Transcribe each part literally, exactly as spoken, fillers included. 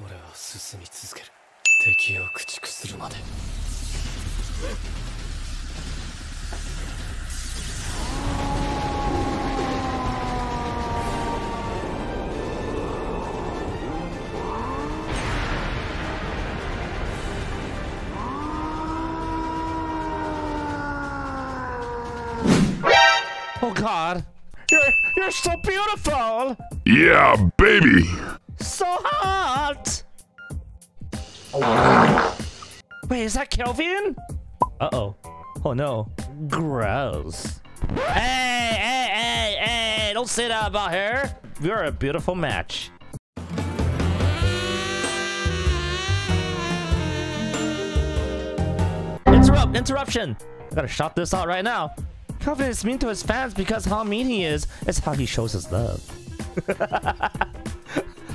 俺は進み続ける。敵を駆逐するまで。Oh God, you're you're so beautiful. Yeah, baby. So hot! Wait, is that Kelvin? Uh-oh. Oh no. Gross. Hey, hey, hey, hey! Don't say that about her! You're a beautiful match. Interrupt! Interruption! Gotta shout this out right now. Kelvin is mean to his fans because how mean he is is how he shows his love.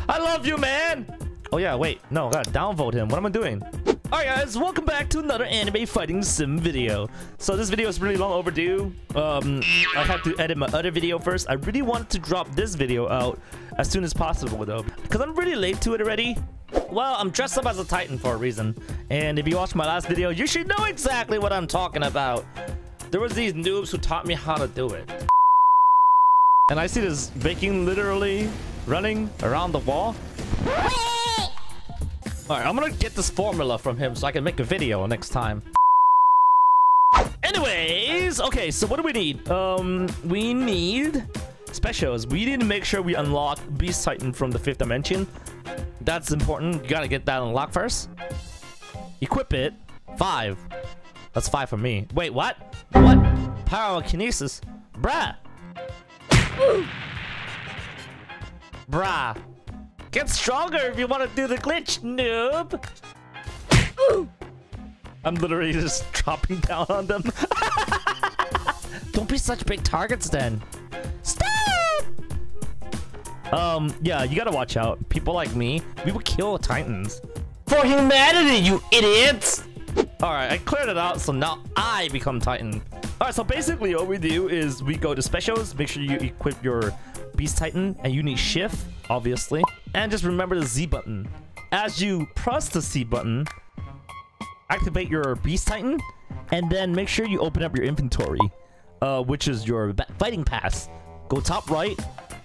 I love you, man! Oh yeah, wait. No, I gotta downvote him. What am I doing? Alright guys, welcome back to another Anime Fighting Sim video. So this video is really long overdue. Um, I had to edit my other video first. I really wanted to drop this video out as soon as possible though, because I'm really late to it already. Well, I'm dressed up as a Titan for a reason. And if you watched my last video, you should know exactly what I'm talking about. There was these noobs who taught me how to do it. And I see this Viking literally running around the wall. Alright, I'm gonna get this formula from him so I can make a video next time. Anyways, okay, so what do we need? Um, we need specials. We need to make sure we unlock Beast Titan from the fifth dimension. That's important. You gotta get that unlocked first. Equip it. Five. That's five for me. Wait, what? What? Paralokinesis? Bruh! Ooh. Bruh. Get stronger if you want to do the glitch, noob! Ooh. I'm literally just dropping down on them. Don't be such big targets then. Stop! Um, yeah, you gotta watch out. People like me, we will kill Titans. For humanity, you idiots! Alright, I cleared it out, so now I become Titan. Alright, so basically what we do is we go to specials, make sure you equip your Beast Titan, and you need shift, obviously. And just remember the Z button. As you press the Z button, activate your Beast Titan, and then make sure you open up your inventory, uh, which is your fighting pass. Go top right,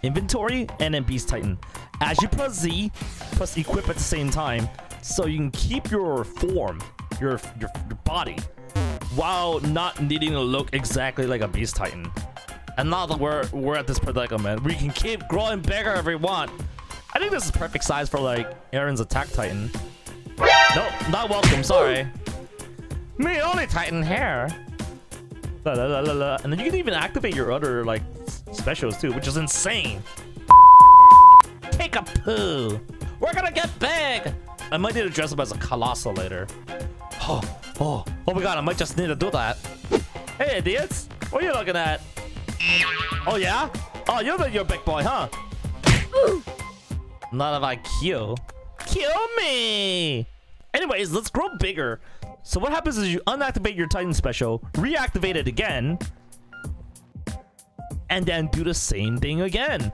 inventory, and then Beast Titan. As you press Z, press equip at the same time, so you can keep your form, your your, your body, while not needing to look exactly like a Beast Titan. And now that we're we're at this predicament, we can keep growing bigger if we want. I think this is perfect size for like Aaron's attack Titan. Nope, not welcome. Sorry. Me only Titan hair. La, la, la, la, la. And then you can even activate your other like specials too, which is insane. Take a poo. We're gonna get big. I might need to dress up as a colossal later. Oh, oh, oh my God! I might just need to do that. Hey idiots, what are you looking at? Oh yeah? Oh, you're the, you're big boy, huh? Ooh. Not if I kill. Kill me! Anyways, let's grow bigger. So what happens is you unactivate your Titan special, reactivate it again, and then do the same thing again.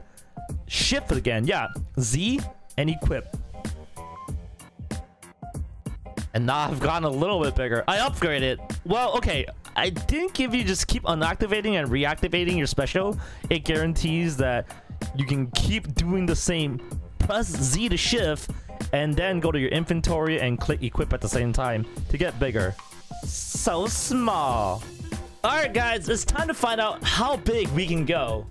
Shift it again, yeah. Z and equip. And now I've gotten a little bit bigger. I upgraded. Well, okay. I think if you just keep unactivating and reactivating your special, it guarantees that you can keep doing the same. Press Z to shift, and then go to your inventory and click equip at the same time to get bigger. So small. Alright guys, it's time to find out how big we can go.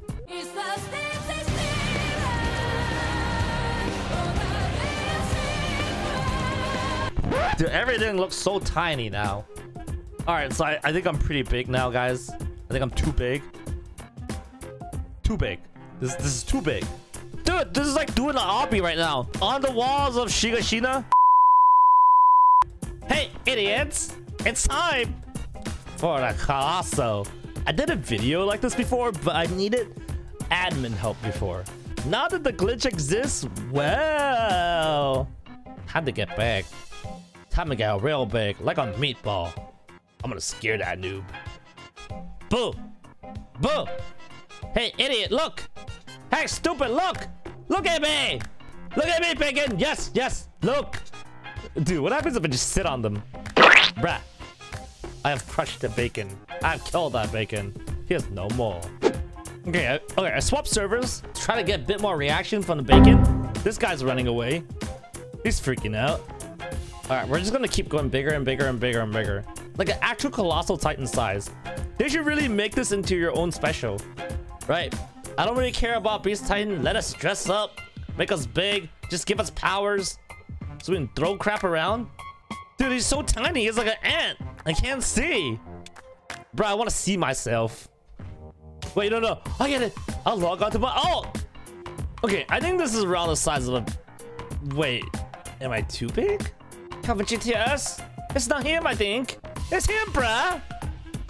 Dude, everything looks so tiny now. Alright, so I, I think I'm pretty big now, guys. I think I'm too big. Too big. This, this is too big. Dude, this is like doing the obby right now. On the walls of Shigashina. Hey, idiots. It's time for the Colosso. I did a video like this before, but I needed admin help before. Now that the glitch exists, well... Time to get big. Time to get real big, like a meatball. I'm gonna scare that noob. Boo! Boo! Hey, idiot, look! Hey, stupid, look! Look at me! Look at me, Bacon! Yes, yes, look! Dude, what happens if I just sit on them? Bruh. I have crushed the bacon. I've killed that bacon. He has no more. Okay, I, okay, I swapped servers to try to get a bit more reaction from the bacon. This guy's running away. He's freaking out. Alright, we're just gonna keep going bigger and bigger and bigger and bigger. Like an actual colossal titan size. They should really make this into your own special. Right. I don't really care about Beast Titan. Let us dress up. Make us big. Just give us powers. So we can throw crap around. Dude, he's so tiny. He's like an ant. I can't see. Bro, I want to see myself. Wait, no, no. I get it. I'll log on to my... Oh! Okay, I think this is around the size of a... Wait. Am I too big? Coming to us? It's not him, I think. It's him, bruh.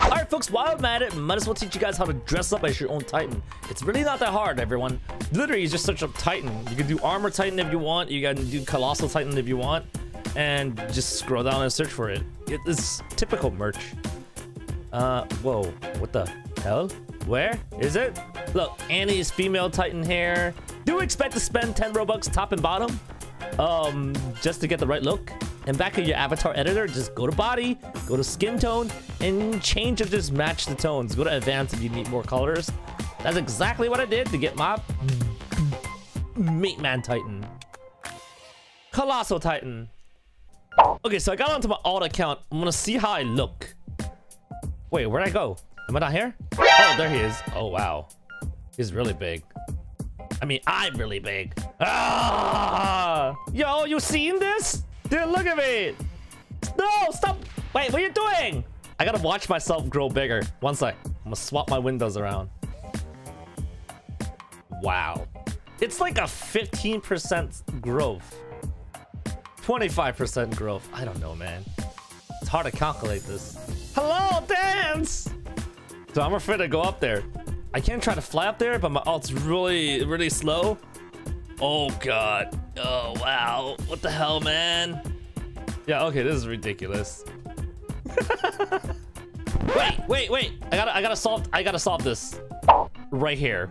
Alright, folks, while I'm at it, might as well teach you guys how to dress up as your own Titan. It's really not that hard, everyone. Literally, you just search up Titan. You can do Armor Titan if you want. You can do Colossal Titan if you want. And just scroll down and search for it. It's typical merch. Uh, whoa. What the hell? Where is it? Look, Annie's female Titan hair. Do expect to spend ten Robux top and bottom. Um, just to get the right look. And back in your avatar editor, just go to body, go to skin tone, and change or just match the tones. Go to advanced if you need more colors. That's exactly what I did to get my Meat Man Titan. Colossal Titan. Okay, so I got onto my alt account. I'm gonna see how I look. Wait, where'd I go? Am I not here? Oh, there he is. Oh, wow. He's really big. I mean, I'm really big. Ah! Yo, you seen this? Dude, look at me. No, stop. Wait, what are you doing? I gotta watch myself grow bigger. One sec. I'm gonna swap my windows around. Wow. It's like a fifteen percent growth. twenty-five percent growth. I don't know, man. It's hard to calculate this. Hello, dance! So I'm afraid to go up there. I can try to fly up there, but my alt's really, really slow. Oh, God. Oh, wow. What the hell, man? Yeah, okay, this is ridiculous. Wait, wait, wait. I gotta, I gotta solve, I gotta solve this. Right here.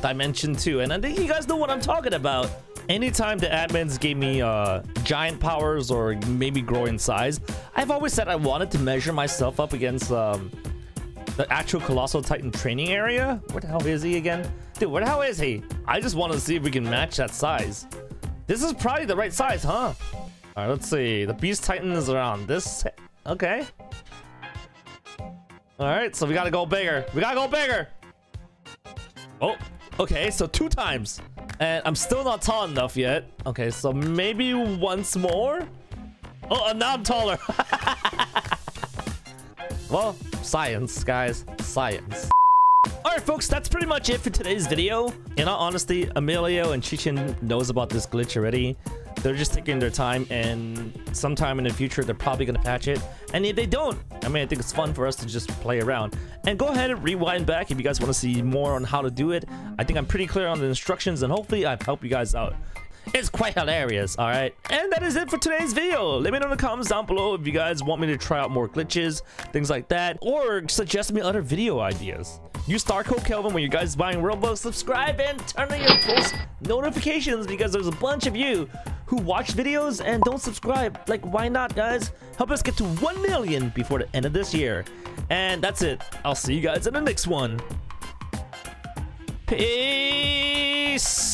Dimension two. And I think you guys know what I'm talking about. Anytime the admins gave me uh, giant powers or maybe grow in size, I've always said I wanted to measure myself up against um, the actual Colossal Titan training area. Where the hell is he again? Dude, where the hell is he? I just want to see if we can match that size. This is probably the right size, huh? Alright, let's see. The Beast Titan is around this. Okay. Alright, so we gotta go bigger. We gotta go bigger! Oh, okay, so two times. And I'm still not tall enough yet. Okay, so maybe once more? Oh, and now I'm taller. Well, science, guys. Science. Alright, folks, that's pretty much it for today's video. In all honesty, Emilio and Chichen knows about this glitch already. They're just taking their time, and sometime in the future, they're probably going to patch it. And if they don't, I mean, I think it's fun for us to just play around. And go ahead and rewind back if you guys want to see more on how to do it. I think I'm pretty clear on the instructions, and hopefully I've helped you guys out. It's quite hilarious, all right? And that is it for today's video. Let me know in the comments down below if you guys want me to try out more glitches, things like that, or suggest me other video ideas. Use star code Kelvin when you guys are buying Roblox. Subscribe and turn on your post notifications because there's a bunch of you who watch videos and don't subscribe. Like, why not, guys? Help us get to one million before the end of this year. And that's it. I'll see you guys in the next one. Peace!